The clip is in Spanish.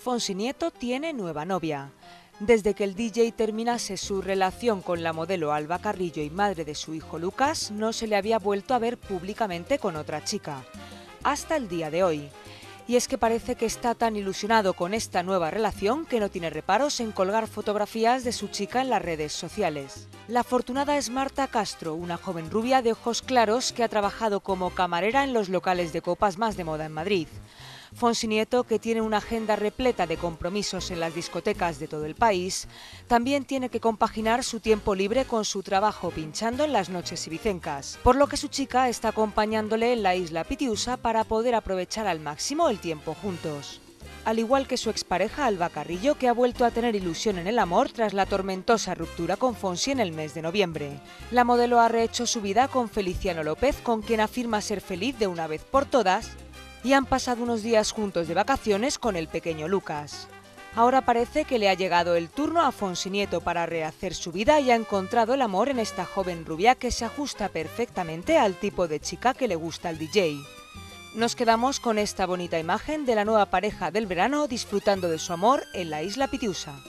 Fonsi Nieto tiene nueva novia. Desde que el DJ terminase su relación con la modelo Alba Carrillo y madre de su hijo Lucas, no se le había vuelto a ver públicamente con otra chica, hasta el día de hoy. Y es que parece que está tan ilusionado con esta nueva relación que no tiene reparos en colgar fotografías de su chica en las redes sociales. La afortunada es Marta Castro, una joven rubia de ojos claros que ha trabajado como camarera en los locales de copas más de moda en Madrid. Fonsi Nieto, que tiene una agenda repleta de compromisos en las discotecas de todo el país, también tiene que compaginar su tiempo libre con su trabajo pinchando en las noches ibicencas, por lo que su chica está acompañándole en la isla Pitiusa para poder aprovechar al máximo el tiempo juntos. Al igual que su expareja Alba Carrillo, que ha vuelto a tener ilusión en el amor tras la tormentosa ruptura con Fonsi en el mes de noviembre. La modelo ha rehecho su vida con Feliciano López, con quien afirma ser feliz de una vez por todas, y han pasado unos días juntos de vacaciones con el pequeño Lucas. Ahora parece que le ha llegado el turno a Fonsi Nieto para rehacer su vida y ha encontrado el amor en esta joven rubia que se ajusta perfectamente al tipo de chica que le gusta al DJ. Nos quedamos con esta bonita imagen de la nueva pareja del verano disfrutando de su amor en la isla Pitiusa.